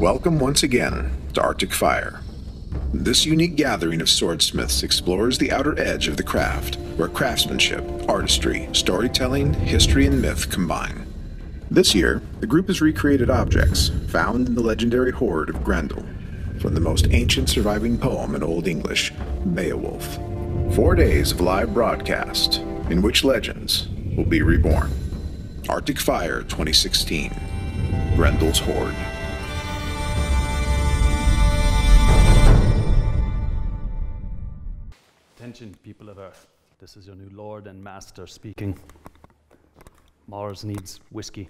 Welcome once again to Arctic Fire. This unique gathering of swordsmiths explores the outer edge of the craft, where craftsmanship, artistry, storytelling, history, and myth combine. This year, the group has recreated objects found in the legendary hoard of Grendel, from the most ancient surviving poem in Old English, Beowulf. 4 days of live broadcast, in which legends will be reborn. Arctic Fire 2016, Grendel's Hoard. Attention, people of Earth. This is your new lord and master speaking. Mars needs whiskey.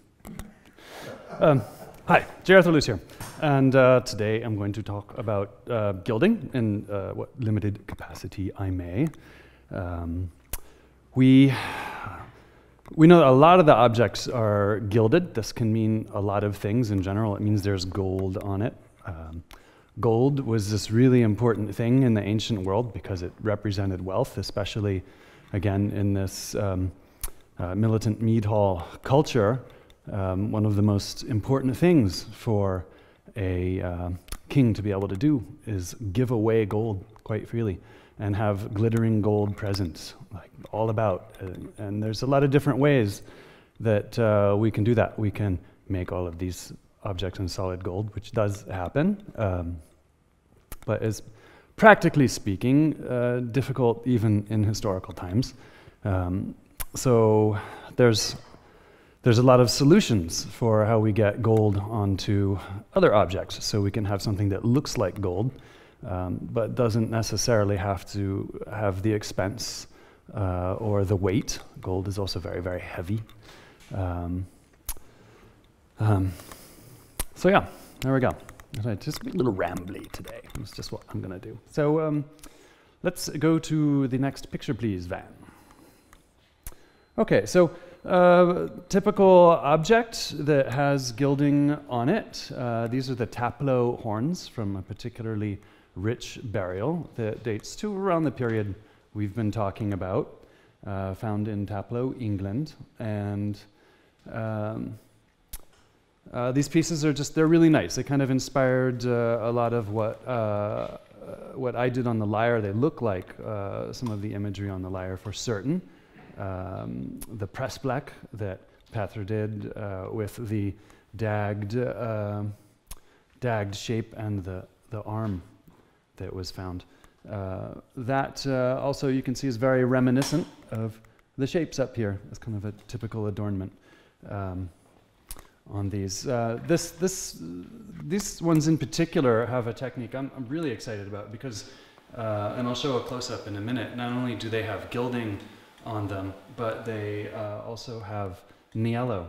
Hi, J. Arthur Loose here. And today I'm going to talk about gilding in what limited capacity I may. We know that a lot of the objects are gilded. This can mean a lot of things in general. It means there's gold on it. Gold was this really important thing in the ancient world because it represented wealth, especially, again, in this militant mead hall culture. One of the most important things for a king to be able to do is give away gold quite freely and have glittering gold presents, like all about. And there's a lot of different ways that we can do that. We can make all of these objects in solid gold, which does happen, but is, practically speaking, difficult even in historical times. So there's a lot of solutions for how we get gold onto other objects, so we can have something that looks like gold, but doesn't necessarily have to have the expense or the weight. Gold is also very, very heavy. So yeah, there we go. Right, just a little rambly today. That's just what I'm gonna do. So let's go to the next picture, please, Van. Okay, so typical object that has gilding on it. These are the Taplow horns from a particularly rich burial that dates to around the period we've been talking about, found in Taplow, England, and. These pieces are just—they're really nice. They kind of inspired a lot of what I did on the lyre. They look like some of the imagery on the lyre for certain. The press black that Pader did with the dagged shape and the arm that was found. That also you can see is very reminiscent of the shapes up here. It's kind of a typical adornment. On these. These ones in particular have a technique I'm really excited about because, and I'll show a close-up in a minute, not only do they have gilding on them, but they also have niello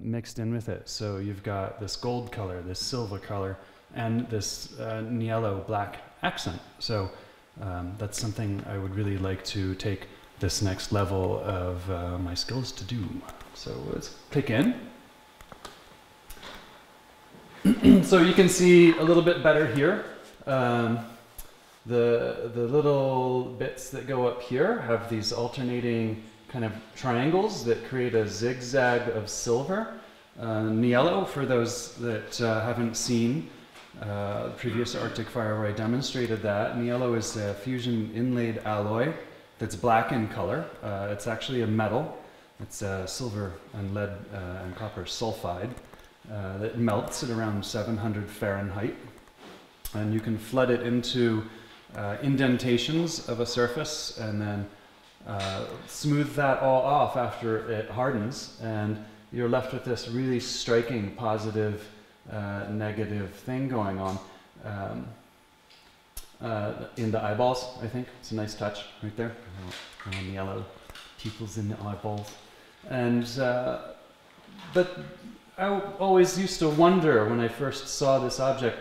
mixed in with it. So you've got this gold color, this silver color, and this niello black accent. So that's something I would really like to take this next level of my skills to do. So let's click in. So you can see a little bit better here. The little bits that go up here have these alternating kind of triangles that create a zigzag of silver. Niello, for those that haven't seen the previous Arctic Fire where I demonstrated that, niello is a fusion inlaid alloy that's black in color. It's actually a metal. It's silver and lead and copper sulfide. That melts at around 700 Fahrenheit, and you can flood it into indentations of a surface and then smooth that all off after it hardens, and you're left with this really striking positive negative thing going on in the eyeballs, I think. It's a nice touch right there. And the yellow pupils in the eyeballs. And but I always used to wonder when I first saw this object,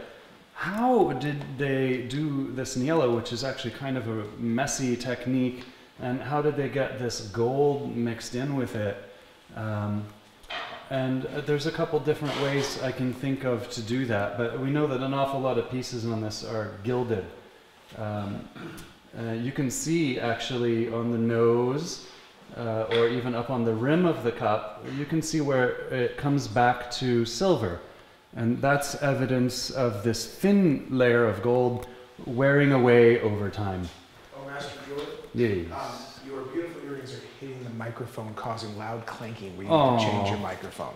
how did they do this niello, which is actually kind of a messy technique, and how did they get this gold mixed in with it? And there's a couple different ways I can think of to do that, but we know that an awful lot of pieces on this are gilded. You can see actually on the nose, or even up on the rim of the cup, you can see where it comes back to silver. And that's evidence of this thin layer of gold wearing away over time. Oh, Master George? Yes. Your beautiful earrings are hitting the microphone, causing loud clanking where you have to change your microphone.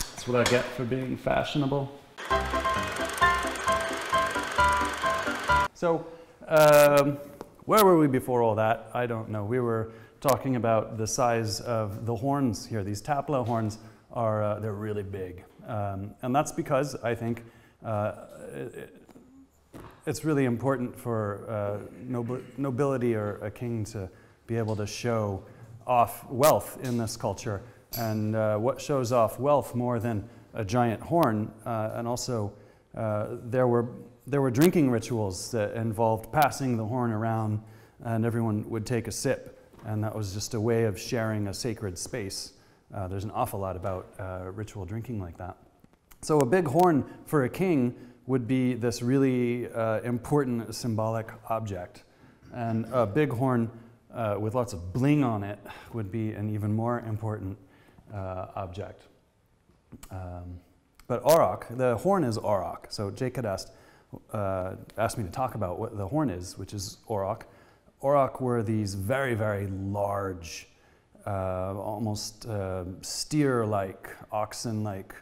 That's what I get for being fashionable. So, where were we before all that? I don't know. We were talking about the size of the horns here. These Taplow horns are they're really big, and that's because I think it's really important for nobility or a king to be able to show off wealth in this culture. And what shows off wealth more than a giant horn? And also, there were drinking rituals that involved passing the horn around, and everyone would take a sip, and that was just a way of sharing a sacred space. There's an awful lot about ritual drinking like that. So a big horn for a king would be this really important symbolic object, and a big horn with lots of bling on it would be an even more important object. But auroch, the horn is auroch. So Jake had asked me to talk about what the horn is, which is auroch. Auroch were these very, very large, almost steer-like, oxen-like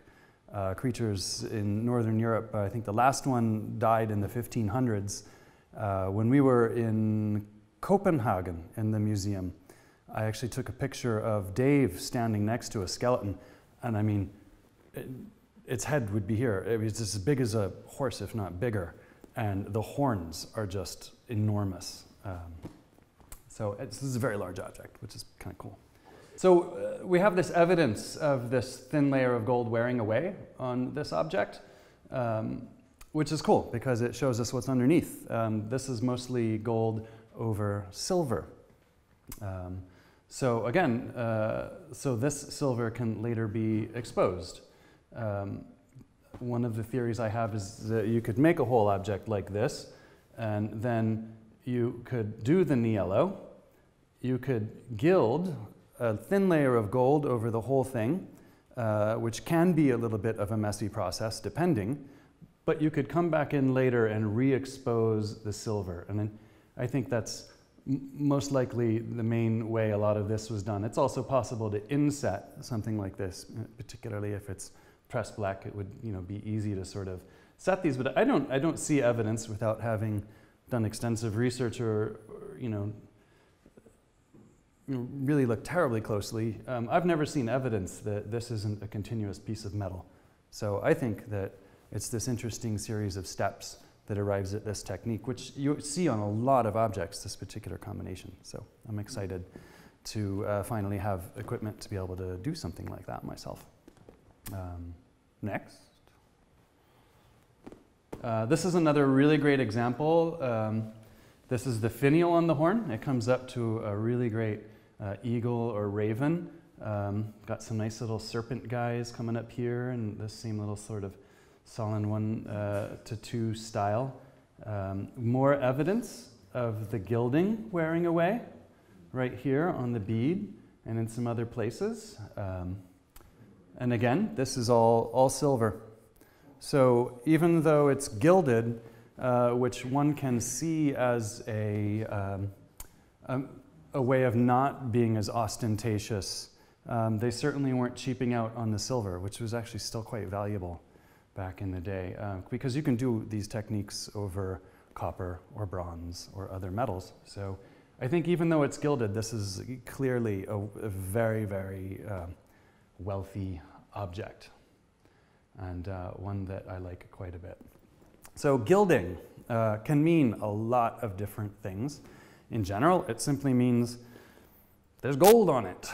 creatures in Northern Europe. I think the last one died in the 1500s. When we were in Copenhagen in the museum, I actually took a picture of Dave standing next to a skeleton, and I mean, its head would be here. It was as big as a horse, if not bigger, and the horns are just enormous. So this is a very large object, which is kind of cool. So we have this evidence of this thin layer of gold wearing away on this object, which is cool because it shows us what's underneath. This is mostly gold over silver. So again, so this silver can later be exposed. One of the theories I have is that you could make a whole object like this, and then you could do the niello. You could gild a thin layer of gold over the whole thing, which can be a little bit of a messy process, depending, but you could come back in later and re-expose the silver. And then I think that's most likely the main way a lot of this was done. It's also possible to inset something like this, particularly if it's pressed black. It would, you know, be easy to sort of set these, but I don't see evidence without having done extensive research or you know, really look terribly closely. I've never seen evidence that this isn't a continuous piece of metal. So I think that it's this interesting series of steps that arrives at this technique, which you see on a lot of objects, this particular combination. So I'm excited to finally have equipment to be able to do something like that myself. Next. This is another really great example. This is the finial on the horn. It comes up to a really great eagle or raven. Got some nice little serpent guys coming up here, and this same little sort of solid 1 to 2 style. More evidence of the gilding wearing away right here on the bead and in some other places. And again, this is all silver. So even though it's gilded, which one can see as a way of not being as ostentatious, they certainly weren't cheaping out on the silver, which was actually still quite valuable back in the day, because you can do these techniques over copper or bronze or other metals. So I think even though it's gilded, this is clearly a very, very wealthy object, and one that I like quite a bit. So gilding can mean a lot of different things. In general, it simply means there's gold on it.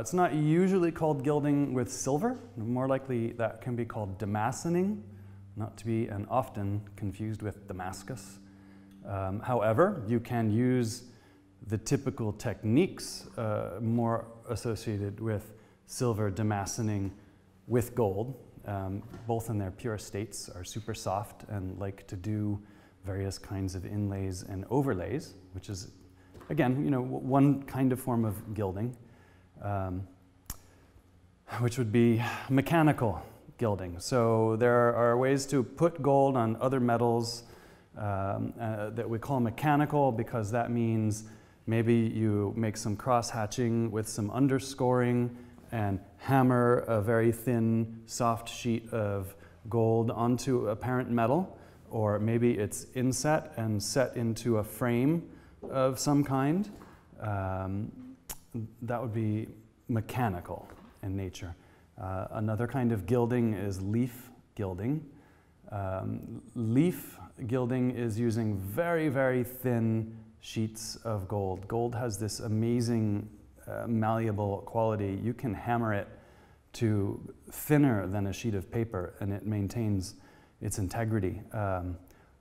It's not usually called gilding with silver. More likely that can be called damascening, not to be and often confused with Damascus. However, you can use the typical techniques more associated with silver damascening with gold. Both in their pure states are super soft and like to do various kinds of inlays and overlays, which is again, you know, one kind of form of gilding, which would be mechanical. gilding. So there are ways to put gold on other metals that we call mechanical, because that means maybe you make some cross-hatching with some underscoring and hammer a very thin, soft sheet of gold onto a parent metal, or maybe it's inset and set into a frame of some kind. That would be mechanical in nature. Another kind of gilding is leaf gilding. Leaf gilding is using very, very thin sheets of gold. Gold has this amazing malleable quality. You can hammer it to thinner than a sheet of paper, and it maintains its integrity.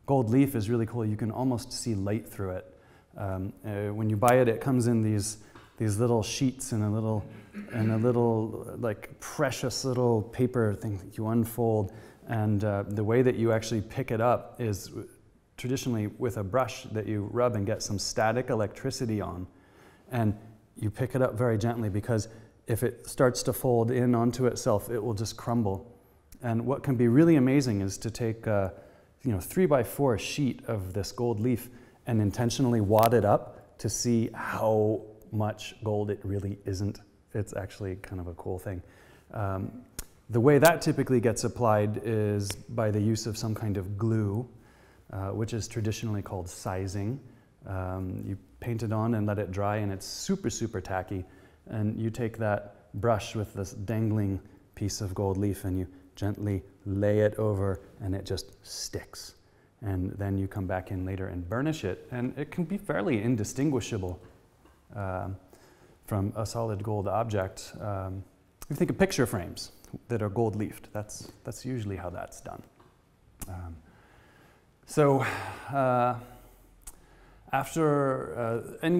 Gold leaf is really cool. You can almost see light through it. When you buy it, it comes in these little sheets and a little like precious little paper thing that you unfold, and the way that you actually pick it up is traditionally with a brush that you rub and get some static electricity on, and you pick it up very gently, because if it starts to fold in onto itself, it will just crumble. And what can be really amazing is to take a 3x4 sheet of this gold leaf and intentionally wad it up to see how much gold it really isn't. It's actually kind of a cool thing. The way that typically gets applied is by the use of some kind of glue, which is traditionally called sizing. You paint it on and let it dry, and it's super, super tacky. And you take that brush with this dangling piece of gold leaf and you gently lay it over, and it just sticks. And then you come back in later and burnish it, and it can be fairly indistinguishable from a solid gold object. You think of picture frames that are gold leafed. That's usually how that's done. And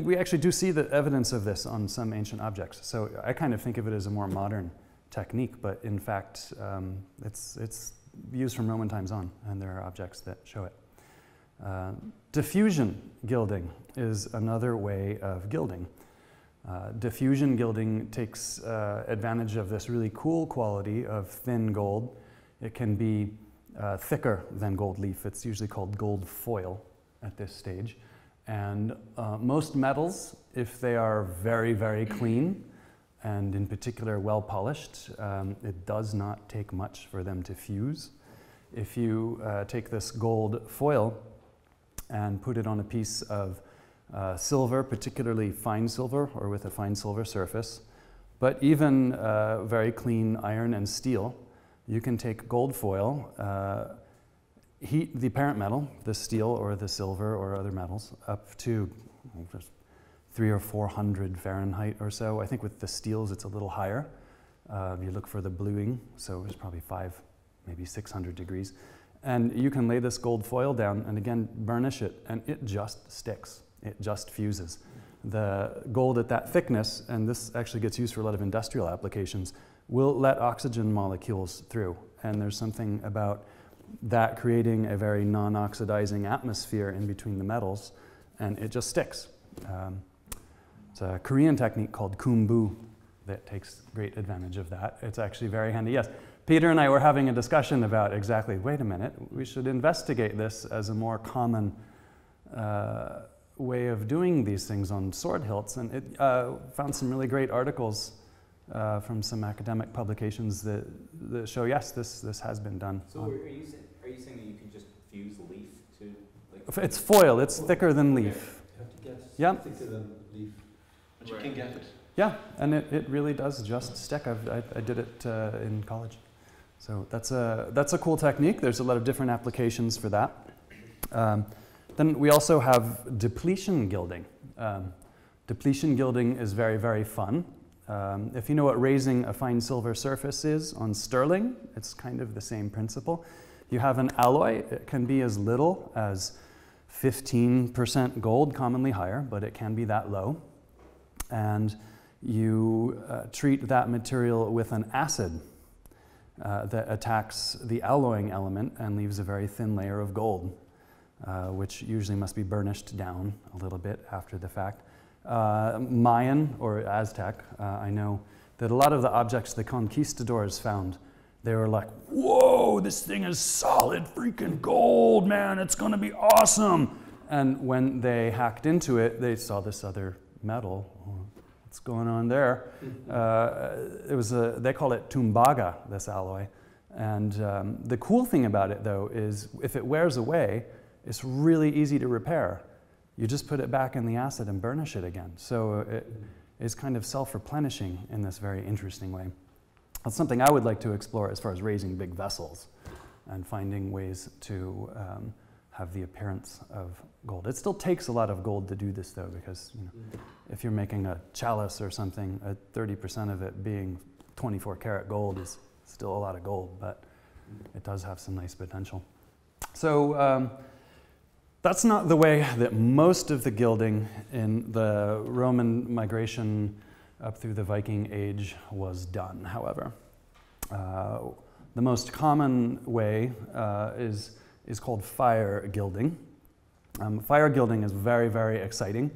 we actually do see the evidence of this on some ancient objects. So I kind of think of it as a more modern technique, but in fact, it's used from Roman times on, and there are objects that show it. Diffusion gilding is another way of gilding. Diffusion gilding takes advantage of this really cool quality of thin gold. It can be thicker than gold leaf. It's usually called gold foil at this stage. And most metals, if they are very, very clean, and in particular well polished, it does not take much for them to fuse. If you take this gold foil and put it on a piece of silver, particularly fine silver or with a fine silver surface, but even very clean iron and steel, you can take gold foil, heat the parent metal, the steel or the silver or other metals, up to 300 or 400 Fahrenheit or so. I think with the steels it's a little higher. You look for the bluing, so it's probably 500, maybe 600 degrees. And you can lay this gold foil down and again burnish it, and it just sticks. It just fuses. The gold at that thickness, and this actually gets used for a lot of industrial applications, will let oxygen molecules through. And there's something about that creating a very non-oxidizing atmosphere in between the metals, and it just sticks. It's a Korean technique called keum-boo that takes great advantage of that. It's actually very handy. Yes, Peter and I were having a discussion about exactly, wait a minute, we should investigate this as a more common way of doing these things on sword hilts, and it found some really great articles from some academic publications that show, yes, this has been done. So are you saying that you can just fuse leaf to? Like it's foil, it's thicker than leaf. Okay. You have to guess. Yeah. Thicker than leaf, but right. You can get it. Yeah, and it really does just stick. I did it in college. So that's a cool technique. There's a lot of different applications for that. Then we also have depletion gilding. Depletion gilding is very, very fun. If you know what raising a fine silver surface is on sterling, it's kind of the same principle. You have an alloy. It can be as little as 15% gold, commonly higher, but it can be that low. And you treat that material with an acid that attacks the alloying element and leaves a very thin layer of gold, which usually must be burnished down a little bit after the fact. Mayan or Aztec, I know that a lot of the objects the conquistadors found, they were like, whoa, this thing is solid freaking gold, man. It's gonna be awesome. And when they hacked into it, they saw this other metal. Oh, what's going on there? They call it tumbaga, this alloy. And the cool thing about it, though, is if it wears away, it's really easy to repair. You just put it back in the acid and burnish it again. So it is kind of self-replenishing in this very interesting way. That's something I would like to explore as far as raising big vessels and finding ways to have the appearance of gold. It still takes a lot of gold to do this, though, because you know, if you're making a chalice or something, 30% of it being 24 karat gold is still a lot of gold, but it does have some nice potential. So that's not the way that most of the gilding in the Roman migration up through the Viking Age was done, however. The most common way is called fire gilding. Fire gilding is very, very exciting,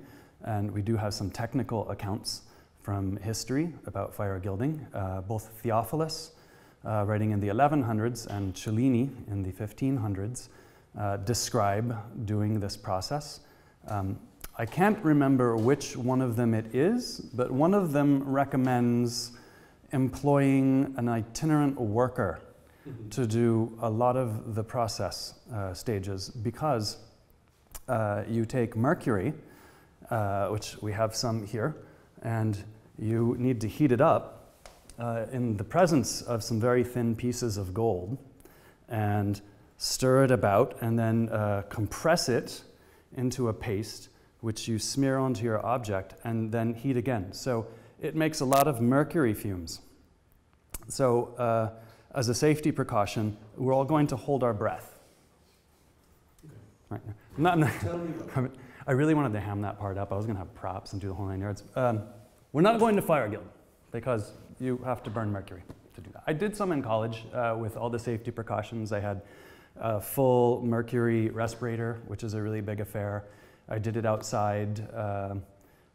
and we do have some technical accounts from history about fire gilding. Both Theophilus, writing in the 1100s, and Cellini in the 1500s, describe doing this process. I can't remember which one of them it is, but one of them recommends employing an itinerant worker to do a lot of the process stages, because you take mercury, which we have some here, and you need to heat it up in the presence of some very thin pieces of gold, and stir it about, and then compress it into a paste, which you smear onto your object, and then heat again. So it makes a lot of mercury fumes. So as a safety precaution, we're all going to hold our breath. Okay. Right now. I really wanted to ham that part up. I was going to have props and do the whole nine yards. We're not going to fire guild, because you have to burn mercury to do that. I did some in college with all the safety precautions. I had a full mercury respirator, which is a really big affair. I did it outside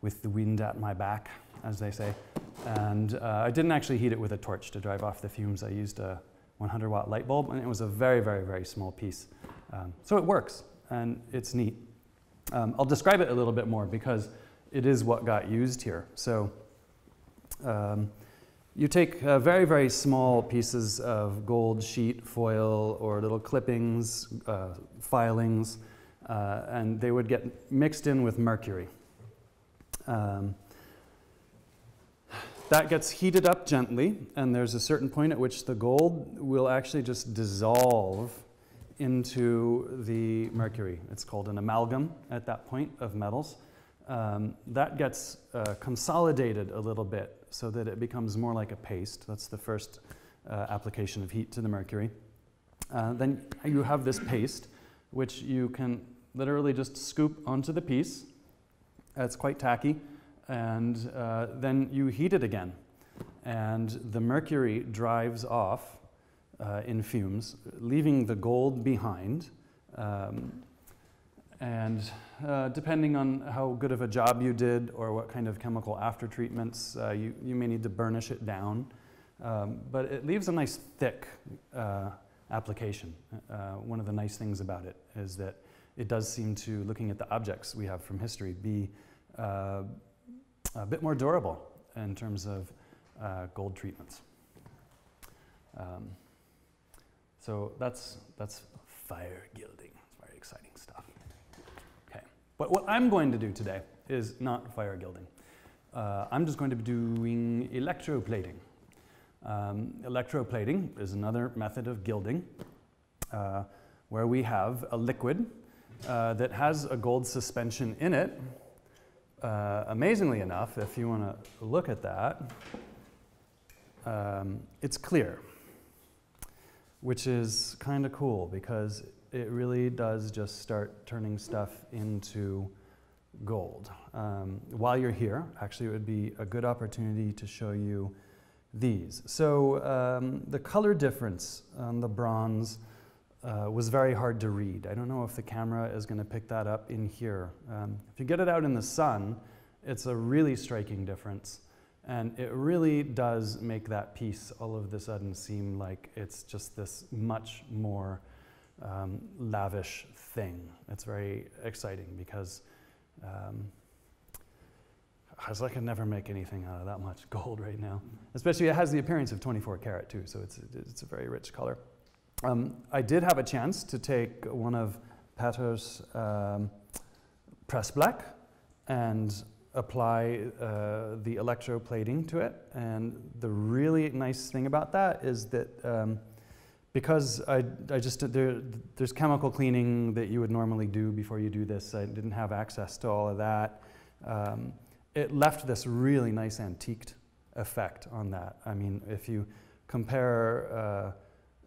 with the wind at my back, as they say. And I didn't actually heat it with a torch to drive off the fumes. I used a 100-watt light bulb, and it was a very, very, very small piece. So it works, and it's neat. I'll describe it a little bit more, because it is what got used here. So you take very, very small pieces of gold sheet, foil, or little clippings, filings, and they would get mixed in with mercury. That gets heated up gently, and there's a certain point at which the gold will actually just dissolve into the mercury. It's called an amalgam at that point of metals. That gets consolidated a little bit, so that it becomes more like a paste. That's the first application of heat to the mercury. Then you have this paste, which you can literally just scoop onto the piece. It's quite tacky. And then you heat it again. And the mercury drives off in fumes, leaving the gold behind. Depending on how good of a job you did or what kind of chemical after treatments, you may need to burnish it down. But it leaves a nice thick application. One of the nice things about it is that it does seem to, looking at the objects we have from history, be a bit more durable in terms of gold treatments. So that's fire gilding. It's very exciting stuff. But what I'm going to do today is not fire gilding. I'm just going to be doing electroplating. Electroplating is another method of gilding where we have a liquid that has a gold suspension in it. Amazingly enough, if you want to look at that, it's clear, which is kind of cool, because it really does just start turning stuff into gold. While you're here, actually, it would be a good opportunity to show you these. So the color difference on the bronze was very hard to read. I don't know if the camera is going to pick that up in here. If you get it out in the sun, it's a really striking difference. And it really does make that piece all of the sudden seem like it's just this much more lavish thing. It's very exciting because I was like, I can never make anything out of that much gold right now. Especially it has the appearance of 24 karat too, so it's a very rich color. I did have a chance to take one of Pater's press black and apply the electroplating to it. And the really nice thing about that is that because there's chemical cleaning that you would normally do before you do this. I didn't have access to all of that. It left this really nice antiqued effect on that. I mean, if you compare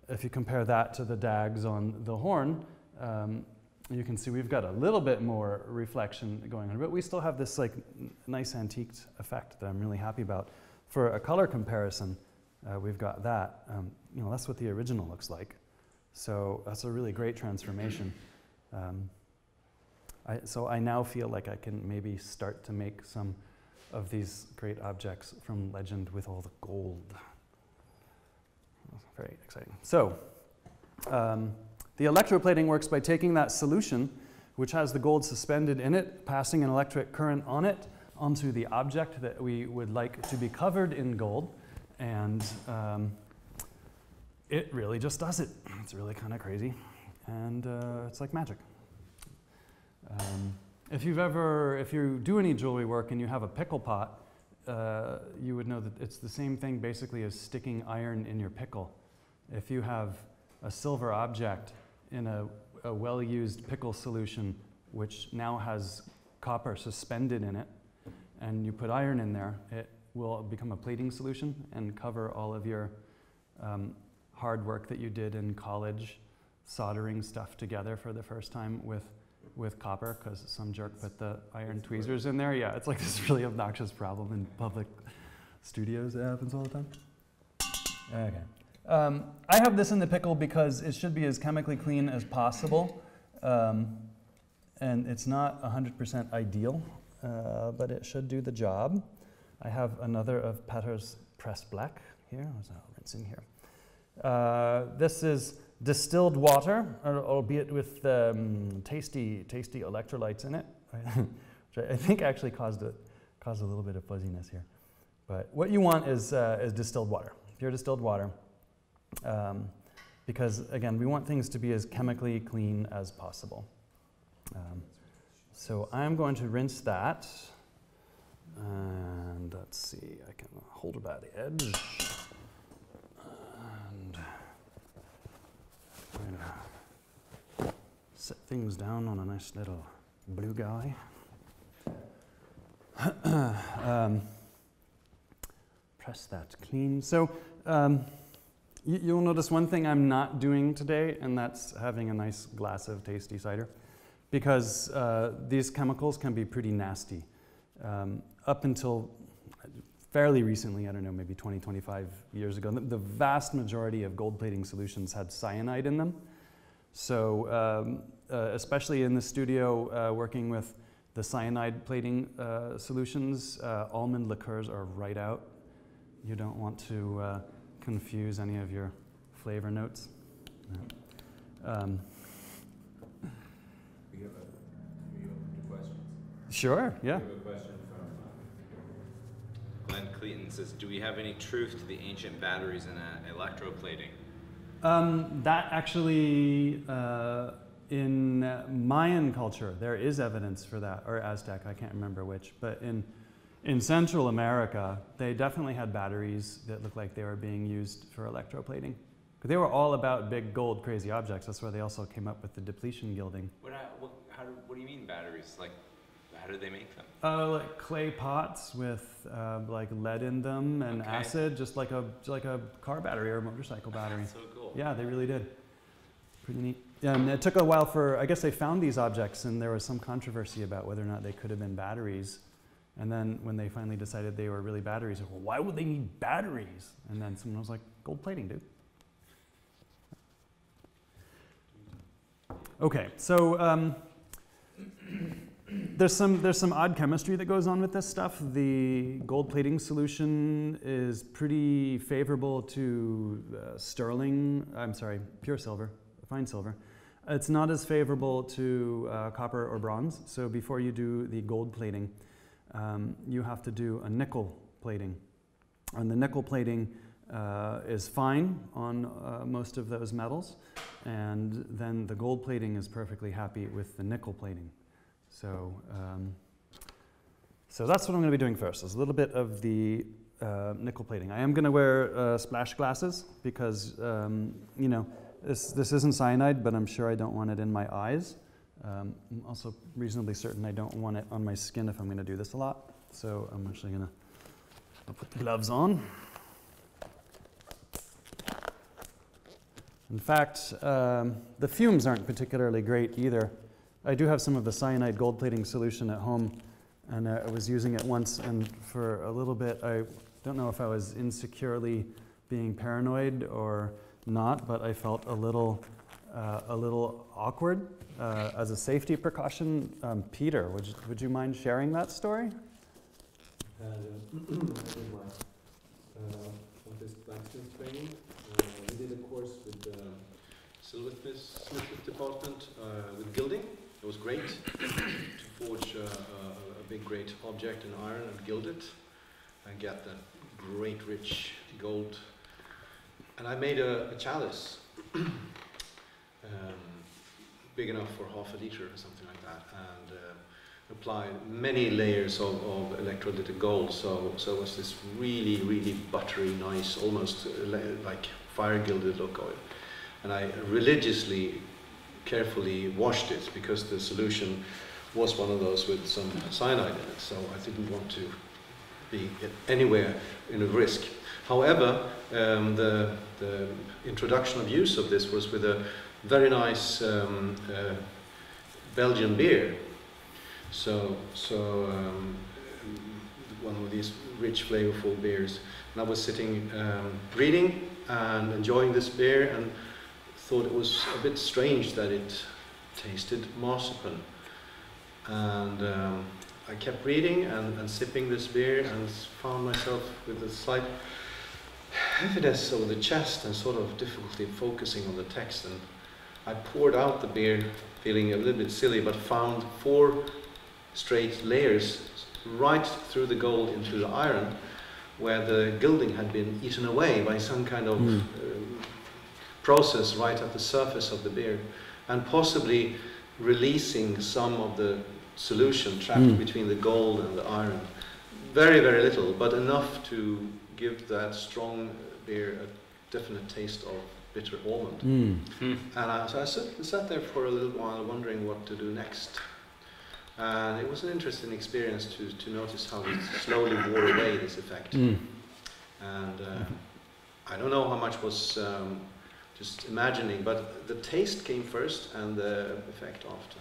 that to the dags on the horn, you can see we've got a little bit more reflection going on, but we still have this like nice antiqued effect that I'm really happy about. For a color comparison, we've got that. You know, that's what the original looks like. So that's a really great transformation. So I now feel like I can maybe start to make some of these great objects from legend with all the gold. Very exciting. So the electroplating works by taking that solution, which has the gold suspended in it, passing an electric current on it onto the object that we would like to be covered in gold, and it really just does it. It's really kind of crazy, and it's like magic. If you do any jewelry work and you have a pickle pot, you would know that it's the same thing basically as sticking iron in your pickle. If you have a silver object in a well-used pickle solution, which now has copper suspended in it, and you put iron in there, it will become a plating solution and cover all of your hard work that you did in college, soldering stuff together for the first time with copper, because some jerk put the iron tweezers in there. Yeah, it's like this really obnoxious problem in public studios. It happens all the time. Okay. I have this in the pickle because it should be as chemically clean as possible. And it's not 100% ideal, but it should do the job. I have another of Pater's press black here. I'll rinse in here. This is distilled water, albeit with tasty electrolytes in it, which I think actually caused a little bit of fuzziness here. But what you want is distilled water, pure distilled water, because again, we want things to be as chemically clean as possible. So I'm going to rinse that, and let's see, I can hold it by the edge, and I'm going to set things down on a nice little blue guy. Press that clean. So you'll notice one thing I'm not doing today, and that's having a nice glass of tasty cider, because these chemicals can be pretty nasty. Up until fairly recently, I don't know, maybe 20, 25 years ago, the vast majority of gold plating solutions had cyanide in them. So especially in the studio working with the cyanide plating solutions, almond liqueurs are right out. You don't want to confuse any of your flavor notes. No. Are you open to questions? Sure, yeah. We have a question from Glenn Cleaton. Says, do we have any truth to the ancient batteries in electroplating? That actually, in Mayan culture, there is evidence for that, or Aztec, I can't remember which, but in Central America, they definitely had batteries that looked like they were being used for electroplating. Because they were all about big gold crazy objects. That's why they also came up with the depletion gilding. What do you mean batteries? Like, how did they make them? Like clay pots with like lead in them and acid, just like a car battery or a motorcycle battery. That's so cool. Yeah, they really did. Pretty neat. Yeah, and it took a while for, I guess they found these objects and there was some controversy about whether or not they could have been batteries. And then when they finally decided they were really batteries, well, why would they need batteries? And then someone was like, gold plating, dude. Okay, so There's some odd chemistry that goes on with this stuff. The gold plating solution is pretty favorable to pure silver, fine silver. It's not as favorable to copper or bronze. So before you do the gold plating, you have to do a nickel plating. And the nickel plating is fine on most of those metals. And then the gold plating is perfectly happy with the nickel plating. So, so that's what I'm going to be doing first, is a little bit of the nickel plating. I am going to wear splash glasses because, you know, this isn't cyanide, but I'm sure I don't want it in my eyes. I'm also reasonably certain I don't want it on my skin if I'm going to do this a lot. So I'm actually going to put the gloves on. In fact, the fumes aren't particularly great either. I do have some of the cyanide gold plating solution at home, and I was using it once, and for a little bit, I don't know if I was insecurely being paranoid or not, but I felt a little awkward. As a safety precaution, Peter, would you mind sharing that story? Of this blacksmith training, we did a course with the silversmith department with gilding. It was great to forge a big, great object in iron and gild it and get that great, rich gold. And I made a chalice big enough for half a liter or something like that, and applied many layers of electrolytic gold. So it was this really, really buttery, nice, almost like fire gilded look oil. And I religiously, carefully washed it because the solution was one of those with some cyanide in it. So I didn't want to be anywhere in a risk. However, the introduction of use of this was with a very nice Belgian beer. So one of these rich, flavorful beers. And I was sitting reading and enjoying this beer, and thought it was a bit strange that it tasted marzipan. And I kept reading and sipping this beer, and found myself with a slight heaviness over the chest and sort of difficulty focusing on the text. And I poured out the beer, feeling a little bit silly, but found 4 straight layers right through the gold into the iron, where the gilding had been eaten away by some kind of process right at the surface of the beer, and possibly releasing some of the solution trapped between the gold and the iron. Very, very little, but enough to give that strong beer a definite taste of bitter almond. And I sat there for a little while wondering what to do next. And it was an interesting experience to notice how it slowly wore away this effect. And I don't know how much was just imagining, but the taste came first and the effect after.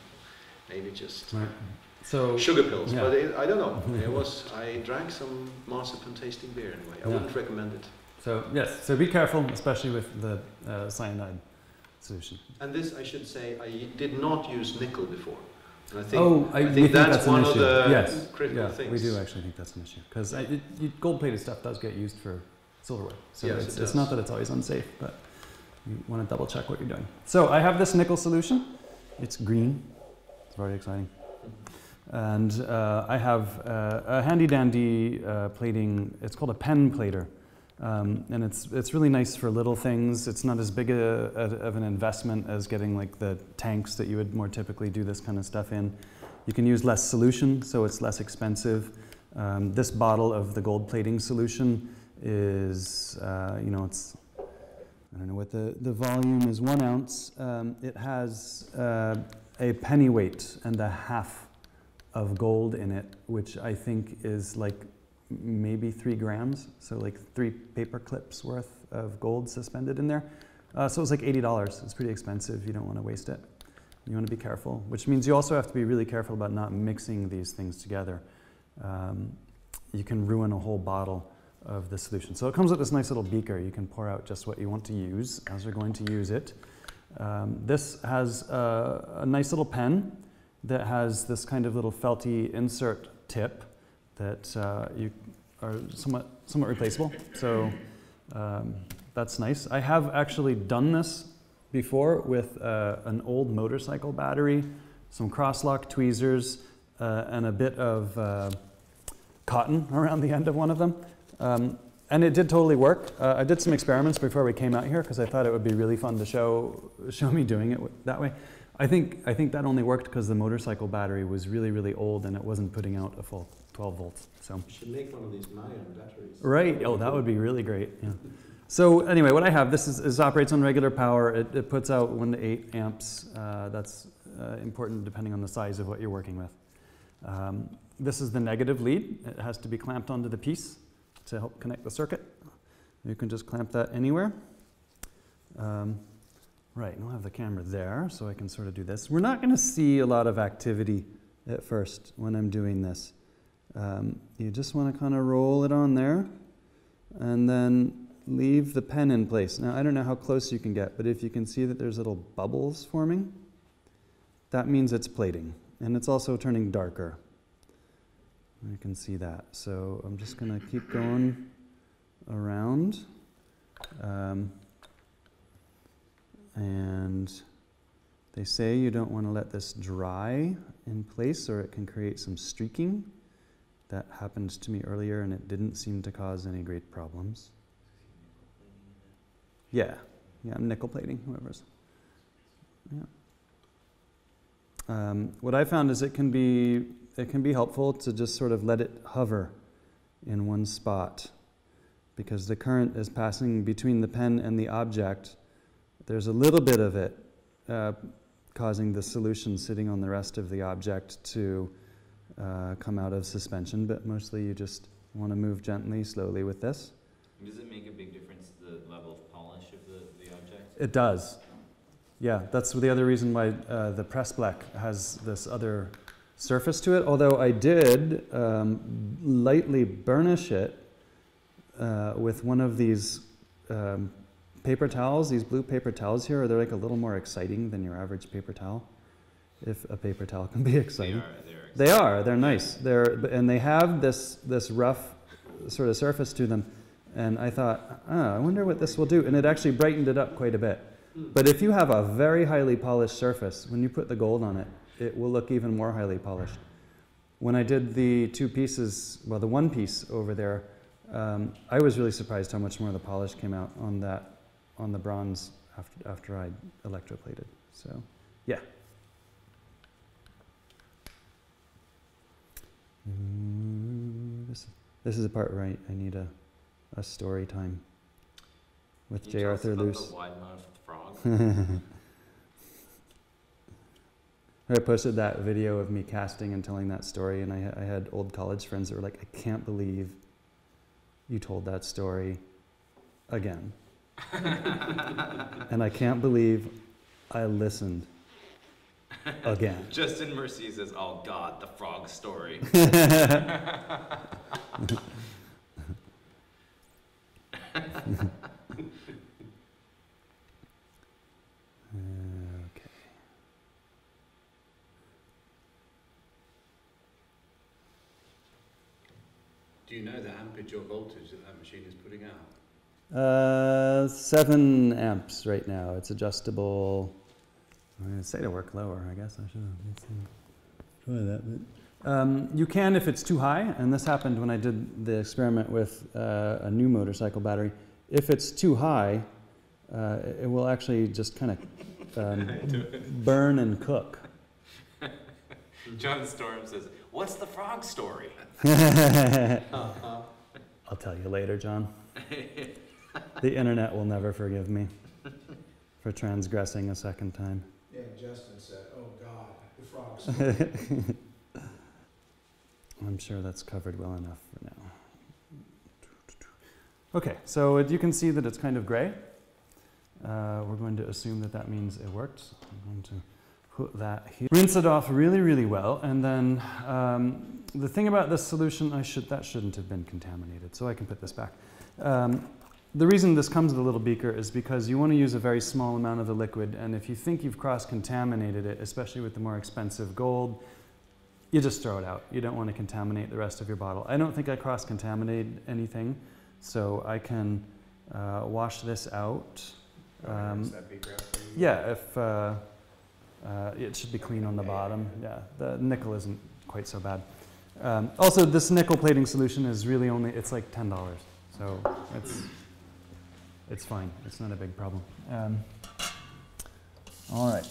Maybe just sugar pills, yeah. But I don't know. It was, I drank some marzipan tasting beer anyway. I wouldn't recommend it. So yes, so be careful, especially with the cyanide solution. And this, I should say, I did not use nickel before. And I think that's one of the critical things. We do actually think that's an issue, because gold-plated stuff does get used for silverware. So yes, it's not that it's always unsafe, but you want to double check what you're doing. So I have this nickel solution. It's green. It's very exciting. And I have a handy-dandy plating. It's called a pen plater. And it's really nice for little things. It's not as big of an investment as getting like the tanks that you would more typically do this kind of stuff in. You can use less solution, so it's less expensive. This bottle of the gold plating solution is, you know, it's, I don't know what the volume is, 1 ounce. It has a pennyweight and a half of gold in it, which I think is like maybe 3 grams, so like 3 paper clips worth of gold suspended in there. So it's like $80. It's pretty expensive. You don't want to waste it. You want to be careful, which means you also have to be really careful about not mixing these things together. You can ruin a whole bottle of the solution. So it comes with this nice little beaker. You can pour out just what you want to use as you're going to use it. This has a nice little pen. that has this kind of little felty insert tip that you are somewhat replaceable. So that's nice. I have actually done this before with an old motorcycle battery, some crosslock tweezers, and a bit of cotton around the end of one of them. And it did totally work. I did some experiments before we came out here because I thought it would be really fun to show me doing it that way. I think that only worked because the motorcycle battery was really, really old and it wasn't putting out a full 12 volts. So you should make one of these Mayan batteries. Right. Oh, that would be really great. Yeah. So anyway, what I have, this operates on regular power. It puts out 1 to 8 amps. That's important depending on the size of what you're working with. This is the negative lead. It has to be clamped onto the piece to help connect the circuit. You can just clamp that anywhere. Right, and I'll have the camera there so I can sort of do this. We're not going to see a lot of activity at first when I'm doing this. You just want to kind of roll it on there and then leave the pen in place. Now, I don't know how close you can get, but if you can see that there's little bubbles forming, that means it's plating. And it's also turning darker. You can see that. So I'm just going to keep going around. And they say you don't want to let this dry in place or it can create some streaking. That happened to me earlier and it didn't seem to cause any great problems. Yeah, yeah, I'm nickel plating, whoever's. Yeah. What I found is it can be helpful to just sort of let it hover in one spot because the current is passing between the pen and the object. There's a little bit of it causing the solution sitting on the rest of the object to come out of suspension, but mostly you just want to move gently, slowly with this. And does it make a big difference, the level of polish of the object? It does. Yeah, that's the other reason why the press black has this other surface to it, although I did lightly burnish it with one of these paper towels. These blue paper towels here, they're like a little more exciting than your average paper towel, if a paper towel can be exciting. They are, they're nice. And they have this rough sort of surface to them. And I thought, oh, I wonder what this will do. And it actually brightened it up quite a bit. But if you have a very highly polished surface, when you put the gold on it, it will look even more highly polished. When I did the two pieces, well, the one piece over there, I was really surprised how much more the polish came out on that, on the bronze after I electroplated. So, yeah. This is the part where I need a story time with J. Arthur Loose. I posted that video of me casting and telling that story, and I had old college friends that were like, I can't believe you told that story again. And I can't believe I listened again. Justin Mercy says, oh God, the frog story. Okay. Do you know the amperage or voltage that that machine is putting out? 7 amps right now. It's adjustable. I'm going to say to work lower, I guess. I should try that bit. You can if it's too high, and this happened when I did the experiment with a new motorcycle battery. If it's too high, it will actually just kind of burn and cook. John Storm says, what's the frog story? Uh-huh. I'll tell you later, John. The internet will never forgive me for transgressing a second time. Yeah, Justin said, oh God, the frog story. I'm sure that's covered well enough for now. Okay, so you can see that it's kind of gray. We're going to assume that that means it worked. I'm going to put that here. Rinse it off really, really well, and then the thing about this solution, that shouldn't have been contaminated, so I can put this back. The reason this comes with a little beaker is because you want to use a very small amount of the liquid, and if you think you've cross-contaminated it, especially with the more expensive gold, you just throw it out. You don't want to contaminate the rest of your bottle. I don't think I cross-contaminated anything, so I can wash this out. Yeah, if it should be clean on the bottom. Yeah, the nickel isn't quite so bad. Also, this nickel plating solution is really only, it's like $10, so it's fine. It's not a big problem. All right.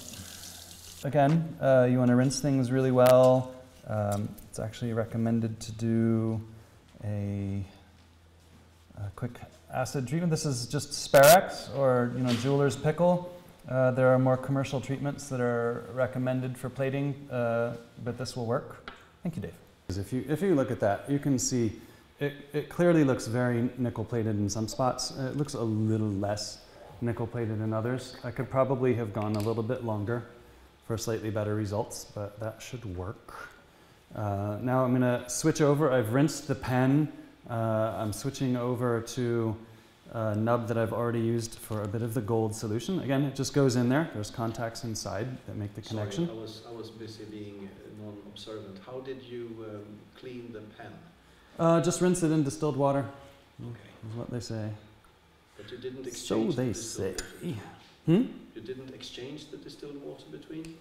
Again, you want to rinse things really well. It's actually recommended to do a quick acid treatment. This is just Sparex or jeweler's pickle. There are more commercial treatments that are recommended for plating, but this will work. Thank you, Dave. If you look at that, you can see it clearly looks very nickel-plated in some spots. It looks a little less nickel-plated in others. I could probably have gone a little bit longer for slightly better results, but that should work. Now I'm going to switch over. I've rinsed the pen. I'm switching over to a nub that I've already used for a bit of the gold solution. Again, it just goes in there. There's contacts inside that make the connection. Sorry, I was busy being non-observant. How did you clean the pen? Just rinse it in distilled water. Okay. Is what they say. But you didn't exchange. So they say. Hmm? You didn't exchange the distilled water between?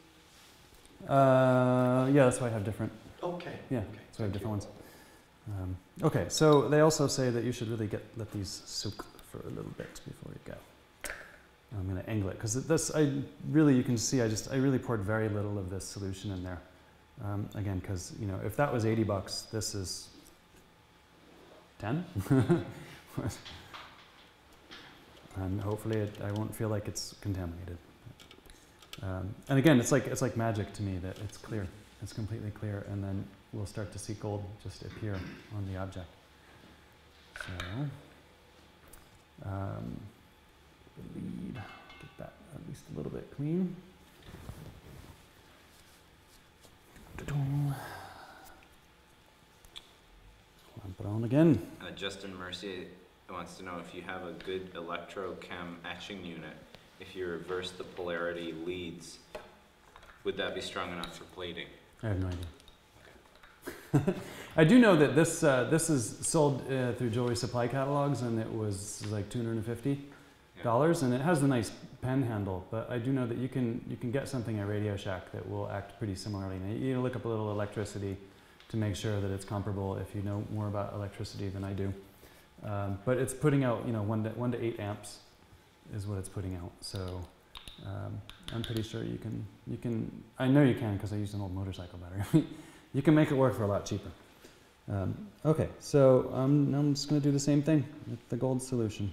Yeah, that's why I have different. Okay. Yeah, okay. So I have different ones. Okay, so they also say that you should really let these soak for a little bit before you go. I'm going to angle it because this, you can see I really poured very little of this solution in there. Again, because if that was $80, this is 10. And hopefully I won't feel like it's contaminated. And again, it's like magic to me that it's clear. It's completely clear, and then we'll start to see gold just appear on the object. So, get that at least a little bit clean. Clamp it on again. Justin Mercier wants to know if you have a good electrochem etching unit. If you reverse the polarity leads, would that be strong enough for plating? I have no idea. I do know that this this is sold through jewelry supply catalogs, and it was like $250, and it has a nice pen handle. But I do know that you can get something at Radio Shack that will act pretty similarly. And you look up a little electricity to make sure that it's comparable. If you know more about electricity than I do, but it's putting out 1 to 8 amps is what it's putting out. So I'm pretty sure you can. I know you can because I used an old motorcycle battery. You can make it work for a lot cheaper. Okay, so now I'm just going to do the same thing with the gold solution.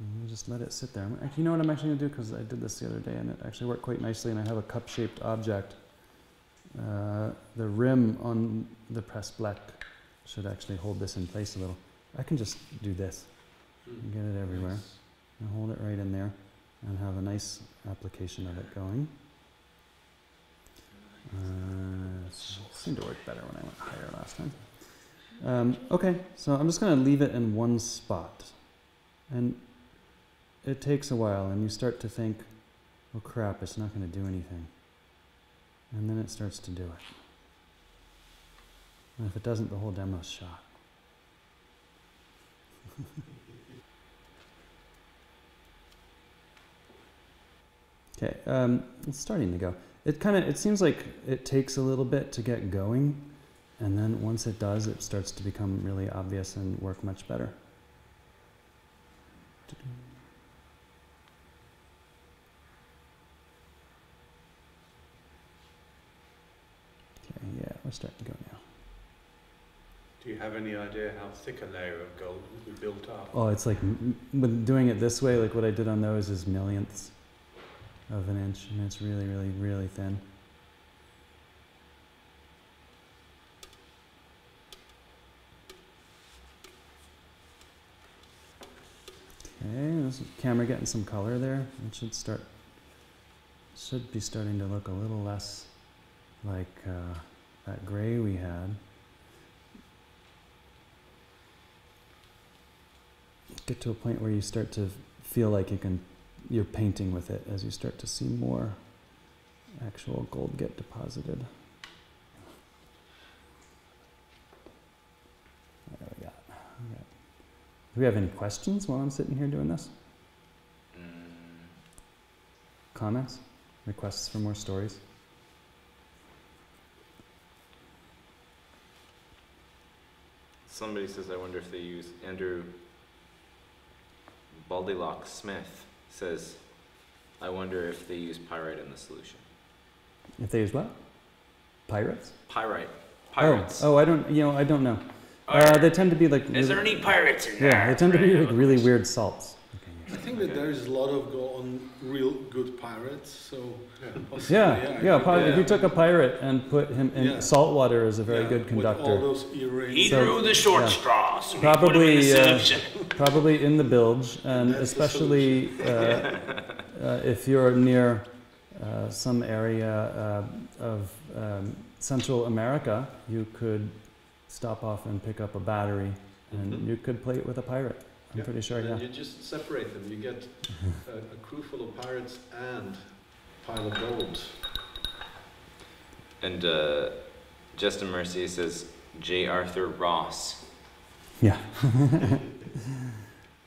And just let it sit there. You know what I'm actually going to do? Because I did this the other day, and it actually worked quite nicely, and I have a cup-shaped object. The rim on the press black should actually hold this in place a little. I can just do this and get it everywhere. Nice. And hold it right in there. And have a nice application of it going. Seemed to work better when I went higher last time. Okay, so I'm just going to leave it in one spot. And it takes a while, and you start to think, oh crap, it's not going to do anything. And then it starts to do it. And if it doesn't, the whole demo's shot. Okay, it's starting to go. It seems like it takes a little bit to get going, and then once it does, it starts to become really obvious and work much better. Okay, yeah, we're starting to go now. Do you have any idea how thick a layer of gold would be built up? Oh, it's like, with doing it this way, like what I did on those is millionths of an inch, and it's really, really, really thin. Okay, this camera getting some color there. It should be starting to look a little less like that gray we had. get to a point where you start to feel like you can, you're painting with it as you start to see more actual gold get deposited. There we got. Okay. Do we have any questions while I'm sitting here doing this? Comments? Requests for more stories? Somebody says, I wonder if they use Andrew Baldylock Smith says, I wonder if they use pyrite in the solution. If they use what? Pirates? Pyrite. Pirates. Oh, I don't. You know, I don't know. They tend to be like. Is there any pirates in there? Yeah, they tend to be like really weird salts. Okay. I think that there is a lot of go on real good pirates. So yeah. If you took a pirate and put him in salt water, is a very good conductor. With all those earrings. He drew the short straw. So probably, probably in the bilge, and especially if you're near some area of Central America, you could stop off and pick up a battery, and you could play it with a pirate. I'm pretty sure, and you just separate them. You get a crew full of pirates and a pile of gold. And Justin Mercier says, J. Arthur Ross. Yeah. We're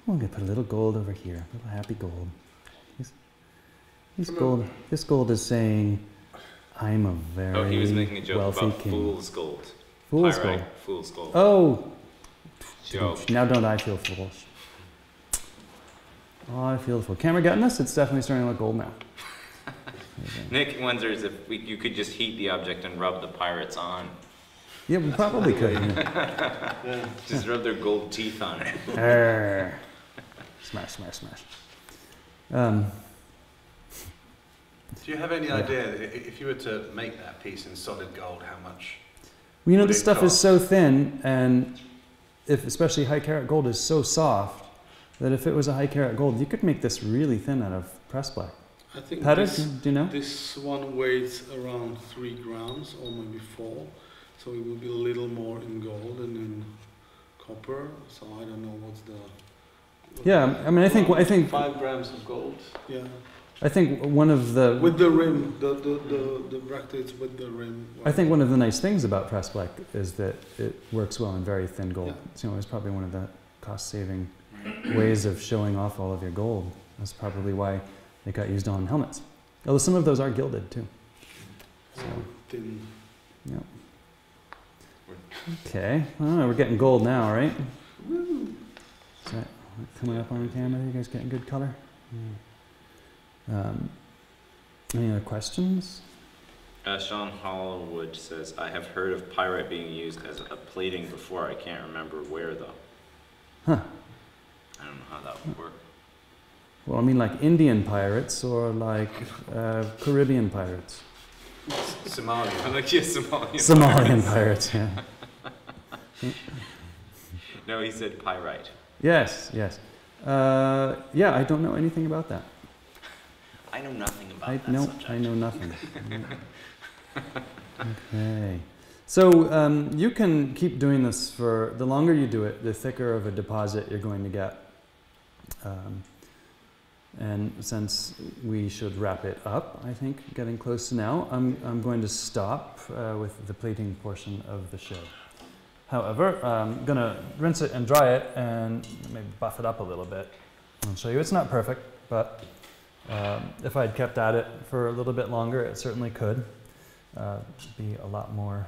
going to put a little gold over here, a little happy gold. This gold is saying, I'm a very wealthy king. Oh, he was making a joke about fool's gold. Fool's gold. Fool's gold. Oh. Joke. Now don't I feel foolish. Oh, I feel foolish. Camera gotten this? It's definitely starting to look gold now. Nick wonders if you could just heat the object and rub the pirates on. Yeah, we probably could. Yeah. Just rub their gold teeth on it. Smash, smash, smash. Do you have any idea, if you were to make that piece in solid gold, how much? Well, you know, this stuff cost? Is so thin, and especially high carat gold is so soft that if it was a high carat gold, you could make this really thin out of press black. I think Pader, do you know? This one weighs around 3 grams or maybe 4, so it will be a little more in gold and in copper. So I don't know what's the. I mean, I think 5 grams of gold. Yeah. I think one of the with the rim, the brackets with the rim. I think one of the nice things about press black is that it works well in very thin gold. So, you know, it's probably one of the cost-saving ways of showing off all of your gold. That's probably why they got used on helmets. Although some of those are gilded too. So, thin. Yeah. Okay. Oh, we're getting gold now, right? Woo. Is that coming up on camera? You guys getting good color? Yeah. Any other questions? Sean Hollywood says, I have heard of pyrite being used as a plating before. I can't remember where, though. Huh. I don't know how that would work. Well, I mean, like Indian pirates or like Caribbean pirates. Somalian. Like, yeah, Somalian pirates, yeah. No, he said pyrite. Yes, yes. Yeah, I don't know anything about that. I know nothing about that subject. I know nothing. Okay. So you can keep doing this for, the longer you do it, the thicker of a deposit you're going to get. And since we should wrap it up, I think, getting close to now, I'm going to stop with the plating portion of the show. However, I'm going to rinse it and dry it and maybe buff it up a little bit. I'll show you it's not perfect, but if I'd kept at it for a little bit longer, it certainly could be a lot more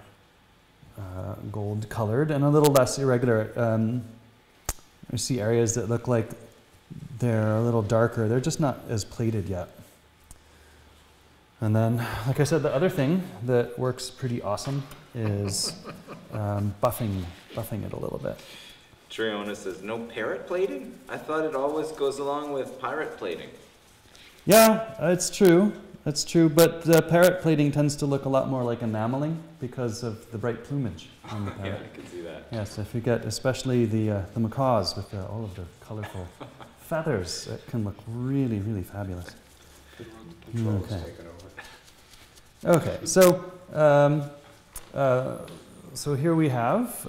gold colored and a little less irregular. I see areas that look like they're a little darker. They're just not as plated yet. And then, like I said, the other thing that works pretty awesome is buffing it a little bit. Triona says, no parrot plating? I thought it always goes along with pirate plating. Yeah, it's true. That's true. But the parrot plating tends to look a lot more like enameling because of the bright plumage on the parrot. Yeah, I can see that. Yes, if you get especially the macaws with all of the colorful feathers, it can look really, really fabulous. Okay. Okay. So So here we have,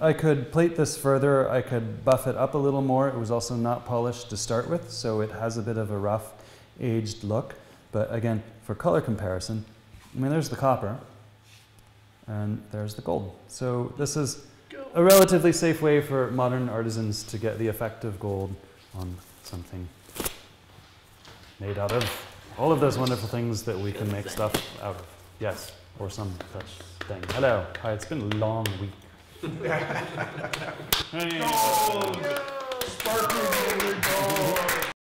I could plate this further, I could buff it up a little more. It was also not polished to start with, so it has a bit of a rough, aged look. But again, for color comparison, I mean, there's the copper and there's the gold. So this is a relatively safe way for modern artisans to get the effect of gold on something made out of all of those wonderful things that we can make stuff out of. Yes, or some such thing. Hello. Hi, it's been a long week. Hey. Gold! Sparkling gold!